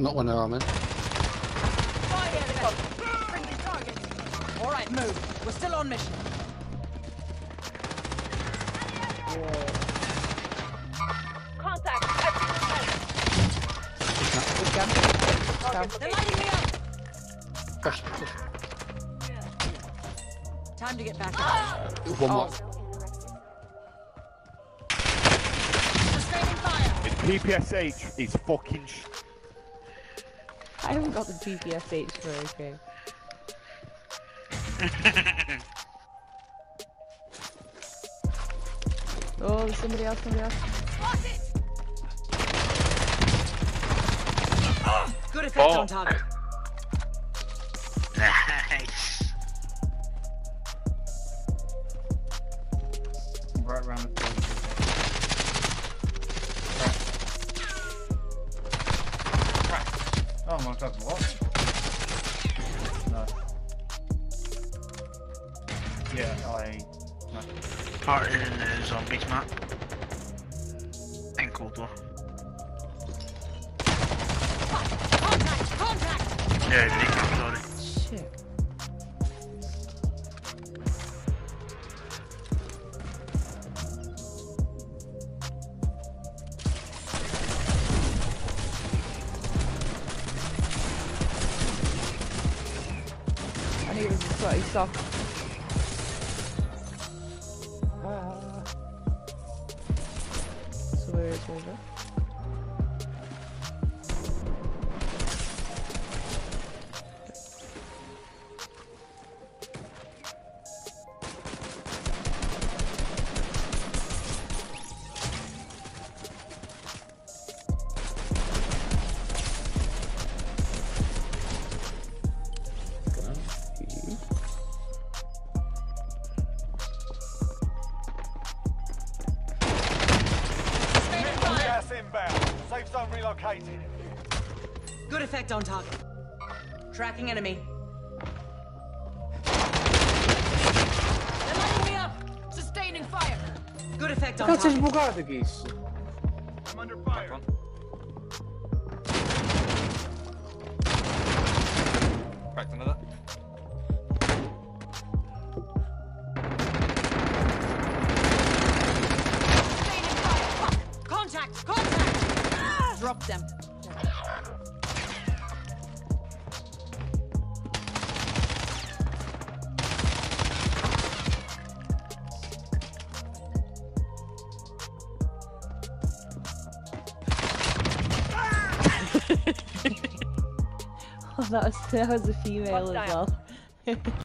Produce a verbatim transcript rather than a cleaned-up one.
Not one armor. All right, move. We're still on mission. Contact. They're lighting me up. Gosh, gosh. Time to get back up. One more. Sustaining fire. P P S H is fucking sh. I haven't got the P P S H for anything. Oh, there's somebody else, somebody else. Spot it! Good effect oh. on target. Nice. I'm right around the corner. Oh my god, what? No. Yeah, I... No. Part in the zombies map. And Cold War. Contact! Contact! Yeah, Nick, I'm sorry. Shit. Stop. Ah. So where is Roger? Safe zone relocated. Good effect on target. Tracking enemy. They're lighting me up. Sustaining fire. Good effect on target. I'm under fire. Cracked another. Contact! Contact! Ah! Drop them. Ah! Oh, that was, that was a female as well.